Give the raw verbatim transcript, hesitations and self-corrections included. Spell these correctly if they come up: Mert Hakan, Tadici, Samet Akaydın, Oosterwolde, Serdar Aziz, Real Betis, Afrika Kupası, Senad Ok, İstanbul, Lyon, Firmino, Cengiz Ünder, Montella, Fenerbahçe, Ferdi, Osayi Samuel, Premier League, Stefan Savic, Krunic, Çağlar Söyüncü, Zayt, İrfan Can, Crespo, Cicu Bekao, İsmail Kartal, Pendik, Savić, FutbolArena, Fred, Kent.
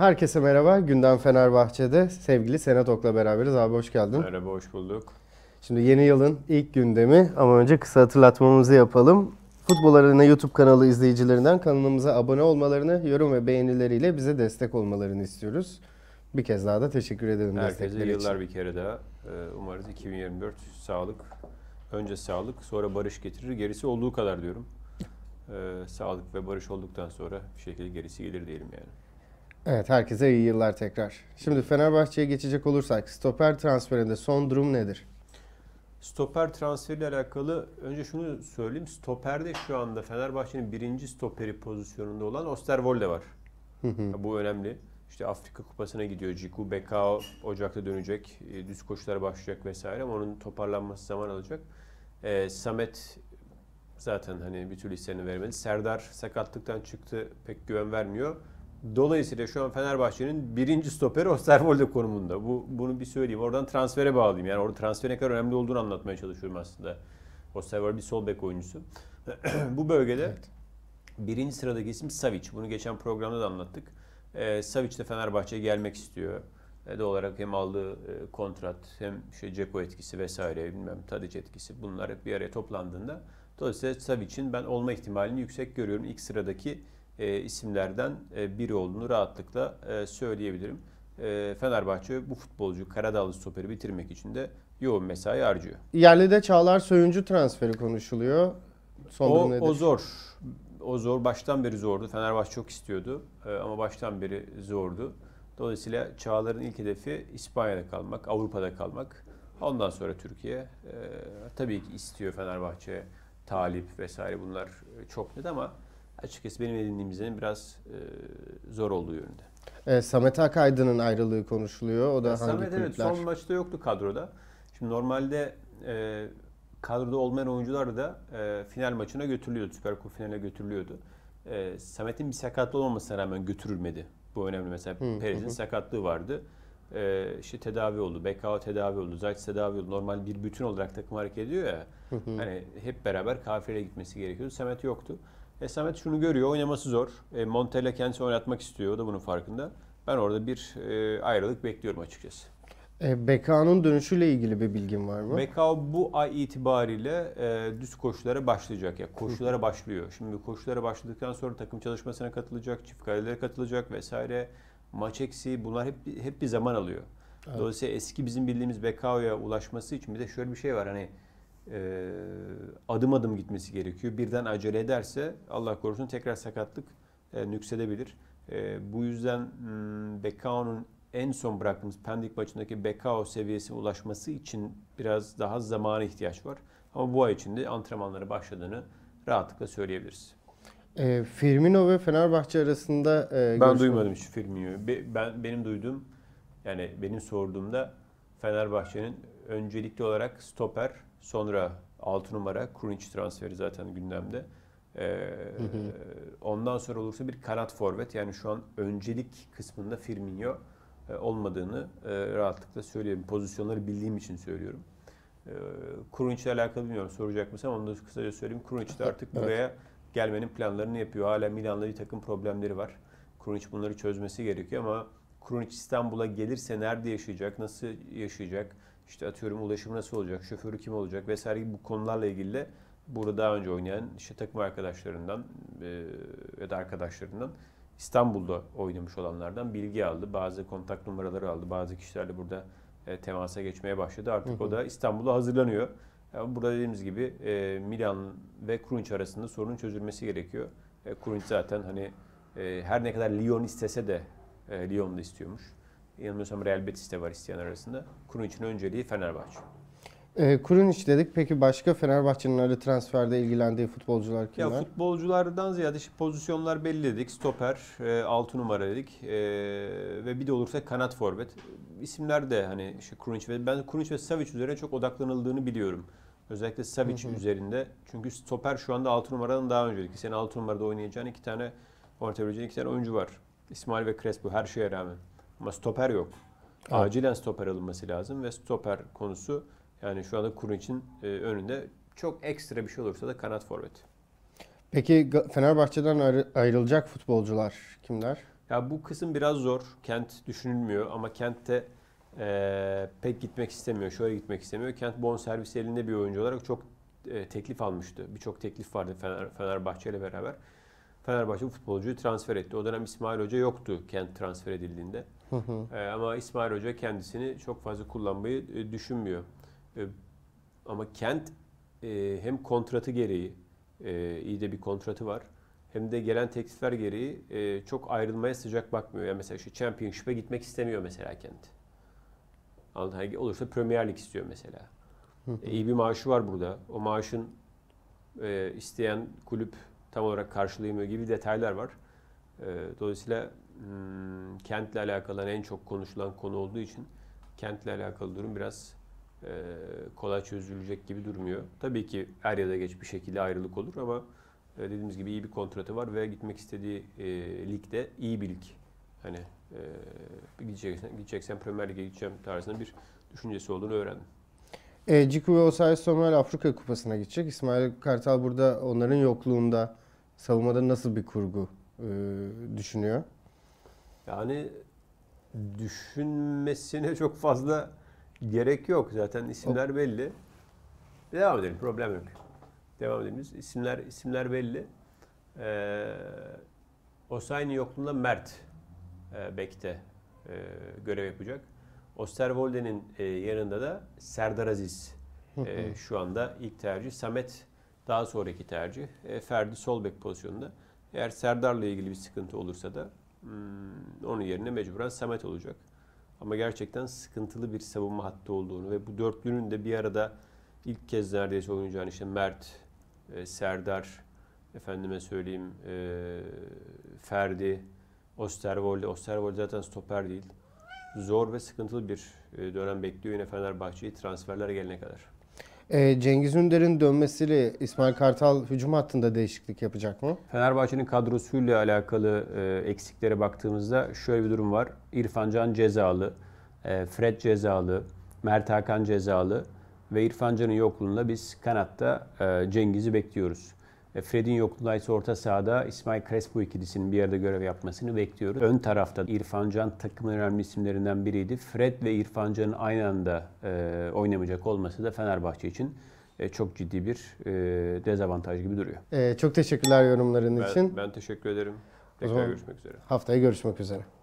Herkese merhaba. Gündem Fenerbahçe'de sevgili Senet Ok'la beraberiz. Abi hoş geldin. Merhaba, hoş bulduk. Şimdi yeni yılın ilk gündemi ama önce kısa hatırlatmamızı yapalım. Futbol Arena YouTube kanalı izleyicilerinden kanalımıza abone olmalarını, yorum ve beğenileriyle bize destek olmalarını istiyoruz. Bir kez daha da teşekkür ederim destekleri için. Herkese yıllar bir kere daha. Umarız iki bin yirmi dört sağlık, önce sağlık, sonra barış getirir. Gerisi olduğu kadar diyorum. Ee, sağlık ve barış olduktan sonra bir şekilde gerisi gelir diyelim yani. Evet, herkese iyi yıllar tekrar. Şimdi Fenerbahçe'ye geçecek olursak stoper transferinde son durum nedir? Stoper transferiyle alakalı önce şunu söyleyeyim. Stoperde şu anda Fenerbahçe'nin birinci stoperi pozisyonunda olan Oosterwolde var. Hı hı. Bu önemli. İşte Afrika Kupası'na gidiyor. Cicu Bekao Ocak'ta dönecek. Düz koşular başlayacak vesaire ama onun toparlanması zaman alacak. Ee, Samet zaten hani bir türlü hissini vermedi. Serdar sakatlıktan çıktı. Pek güven vermiyor. Dolayısıyla şu an Fenerbahçe'nin birinci stoperi Oosterwolde konumunda. Bu, bunu bir söyleyeyim. Oradan transfere bağlayayım. Yani orada transferin ne kadar önemli olduğunu anlatmaya çalışıyorum aslında. Oosterwolde bir sol bek oyuncusu. Bu bölgede evet. Birinci sıradaki isim Savić. Bunu geçen programda da anlattık. Ee, Savić de Fenerbahçe'ye gelmek istiyor. E, doğal olarak hem aldığı e, kontrat hem şey Deco etkisi vesaire bilmem Tadici etkisi bunlar hep bir araya toplandığında dolayısıyla Savic'in ben olma ihtimalini yüksek görüyorum. İlk sıradaki E, isimlerden e, biri olduğunu rahatlıkla e, söyleyebilirim. E, Fenerbahçe bu futbolcu Karadağlı stoperi bitirmek için de yoğun mesai harcıyor. Yerlide Çağlar Söyüncü transferi konuşuluyor. Son o, o zor. O zor. Baştan beri zordu. Fenerbahçe çok istiyordu e, ama baştan beri zordu. Dolayısıyla Çağlar'ın ilk hedefi İspanya'da kalmak, Avrupa'da kalmak. Ondan sonra Türkiye e, tabii ki istiyor Fenerbahçe, talip vesaire bunlar çok net ama açıkçası benim edindiğim izlenim biraz e, zor olduğu yönünde. E, Samet Akaydın'ın ayrılığı konuşuluyor. O da e, hangi Samet kulüpler? Evet, son maçta yoktu kadroda. Şimdi normalde e, kadroda olmayan oyuncular da e, final maçına götürülüyordu. Süper Kupa finaline götürülüyordu. E, Samet'in bir sakatlığı olmamasına rağmen götürülmedi. Bu önemli. Mesela Perez'in sakatlığı vardı. E, işte tedavi oldu. Bekao tedavi oldu. Zayt tedavi oldu. Normal bir bütün olarak takım hareket ediyor ya. Hı hı. Hani hep beraber kafireye gitmesi gerekiyordu. Samet yoktu. E, Samet şunu görüyor, oynaması zor. E, Montella kendisi oynatmak istiyor, o da bunun farkında. Ben orada bir e, ayrılık bekliyorum açıkçası. E, Bekao'nun dönüşüyle ilgili bir bilgin var mı? Bekao bu ay itibariyle e, düz koşulara başlayacak. Yani koşulara başlıyor. Şimdi koşulara başladıktan sonra takım çalışmasına katılacak, çift karelere katılacak vesaire. Maç eksiği, bunlar hep, hep bir zaman alıyor. Evet. Dolayısıyla eski bizim bildiğimiz Bekao'ya ulaşması için bir de şöyle bir şey var hani... Ee, adım adım gitmesi gerekiyor. Birden acele ederse Allah korusun tekrar sakatlık e, nüksedebilir. E, bu yüzden hmm, Bekao'nun en son bıraktığımız Pendik maçındaki Bekao seviyesine ulaşması için biraz daha zamana ihtiyaç var. Ama bu ay içinde antrenmanlara başladığını rahatlıkla söyleyebiliriz. E, Firmino ve Fenerbahçe arasında... E, ben duymadım hiç Firmino'yu. Be, ben, benim duyduğum, yani benim sorduğumda Fenerbahçe'nin öncelikli olarak stoper, sonra altı numara Krunic transferi zaten gündemde. Ee, hı hı. Ondan sonra olursa bir kanat forvet. Yani şu an öncelik kısmında Firmino e, olmadığını e, rahatlıkla söylüyorum. Pozisyonları bildiğim için söylüyorum. E, Krunic ile alakalı bilmiyorum soracak mısın ama onu da kısaca söyleyeyim. Krunic de artık evet. buraya gelmenin planlarını yapıyor. Hala Milan'la bir takım problemleri var. Krunic bunları çözmesi gerekiyor ama Krunic İstanbul'a gelirse nerede yaşayacak, nasıl yaşayacak? İşte atıyorum ulaşım nasıl olacak, şoförü kim olacak vesaire gibi bu konularla ilgili de burada daha önce oynayan işte takım arkadaşlarından e, ya da arkadaşlarından İstanbul'da oynamış olanlardan bilgi aldı. Bazı kontak numaraları aldı. Bazı kişilerle burada e, temasa geçmeye başladı. Artık hı hı. o da İstanbul'a hazırlanıyor. Yani burada dediğimiz gibi e, Milan ve Krunic arasında sorunun çözülmesi gerekiyor. E, Krunic zaten hani e, her ne kadar Lyon istese de e, Lyon'da istiyormuş. Yanılmıyorsam Real Betis de var isteyen arasında. Krunic'in önceliği Fenerbahçe. E, Krunic dedik. Peki başka Fenerbahçe'nin ara transferde ilgilendiği futbolcular kimler? Ya futbolculardan ziyade işte pozisyonlar belli dedik. Stoper, e, altı numara dedik. E, ve bir de olursa kanat forvet. İsimler de hani işte Krunic ve ben Krunic ve Savić üzerine çok odaklanıldığını biliyorum. Özellikle Savić üzerinde. Çünkü stoper şu anda altı numaranın daha öncelikli. Senin altı numarada oynayacağın iki tane ortabileceğin iki tane oyuncu var. İsmail ve Crespo her şeye rağmen. Ama stoper yok. Evet. Acilen stoper alınması lazım ve stoper konusu yani şu anda Krunic'in önünde çok ekstra bir şey olursa da kanat forvet. Peki Fenerbahçe'den ayrılacak futbolcular kimler? Ya bu kısım biraz zor. Kent düşünülmüyor ama Kent'te e, pek gitmek istemiyor. Şöyle gitmek istemiyor. Kent bonservis elinde bir oyuncu olarak çok e, teklif almıştı. Birçok teklif vardı Fener, Fenerbahçe ile beraber. Fenerbahçe bu futbolcuyu transfer etti. O dönem İsmail Hoca yoktu Kent transfer edildiğinde. Hı hı. E, ama İsmail Hoca kendisini çok fazla kullanmayı e, düşünmüyor. E, ama Kent e, hem kontratı gereği e, iyi de bir kontratı var. Hem de gelen teklifler gereği e, çok ayrılmaya sıcak bakmıyor. Yani mesela şu Championship'e gitmek istemiyor mesela Kent. Anladın? Olursa Premier League istiyor mesela. Hı hı. E, iyi bir maaşı var burada. O maaşın e, isteyen kulüp tam olarak karşılayamıyor gibi detaylar var. E, dolayısıyla hmm, Kent'le alakalı en çok konuşulan konu olduğu için Kent'le alakalı durum biraz e, kolay çözülecek gibi durmuyor. Tabii ki er ya da geç bir şekilde ayrılık olur ama dediğimiz gibi iyi bir kontratı var ve gitmek istediği e, ligde iyi bir lig. Hani e, gideceksen, gideceksen Premier Lig'e gideceğim tarzında bir düşüncesi olduğunu öğrendim. E, Cicu ve Osayi Samuel Afrika Kupası'na gidecek. İsmail Kartal burada onların yokluğunda savunmada nasıl bir kurgu e, düşünüyor? Yani düşünmesine çok fazla gerek yok. Zaten isimler belli. Devam edelim. Problem yok. Devam edelim. İsimler, isimler belli. Ee, Osayi'nin yokluğunda Mert e, Bek'te e, görev yapacak. Oosterwolde'nin e, yanında da Serdar Aziz e, şu anda ilk tercih. Samet daha sonraki tercih. E, Ferdi sol bek pozisyonunda. Eğer Serdar'la ilgili bir sıkıntı olursa da hmm, onun yerine mecburen Samet olacak. Ama gerçekten sıkıntılı bir savunma hattı olduğunu ve bu dörtlünün de bir arada ilk kez neredeyse oynayacağını işte Mert, e, Serdar, efendime söyleyeyim e, Ferdi, Oosterwolde. Oosterwolde zaten stoper değil. Zor ve sıkıntılı bir dönem bekliyor yine Fenerbahçe'yi transferler gelene kadar. E, Cengiz Ünder'in dönmesiyle İsmail Kartal hücum hattında değişiklik yapacak mı? Fenerbahçe'nin kadrosuyla alakalı e, eksiklere baktığımızda şöyle bir durum var. İrfan Can cezalı, e, Fred cezalı, Mert Hakan cezalı. Ve İrfan Can'ın yokluğunda biz kanatta e, Cengiz'i bekliyoruz. E, Fred'in yokluğunda ise orta sahada İsmail Crespo ikilisinin bir yerde görev yapmasını bekliyoruz. Ön tarafta İrfan Can takımın önemli isimlerinden biriydi. Fred ve İrfan Can'ın aynı anda e, oynamayacak olması da Fenerbahçe için e, çok ciddi bir e, dezavantaj gibi duruyor. E, çok teşekkürler yorumların ben, için. Ben teşekkür ederim. Tekrar görüşmek üzere. Haftaya görüşmek üzere.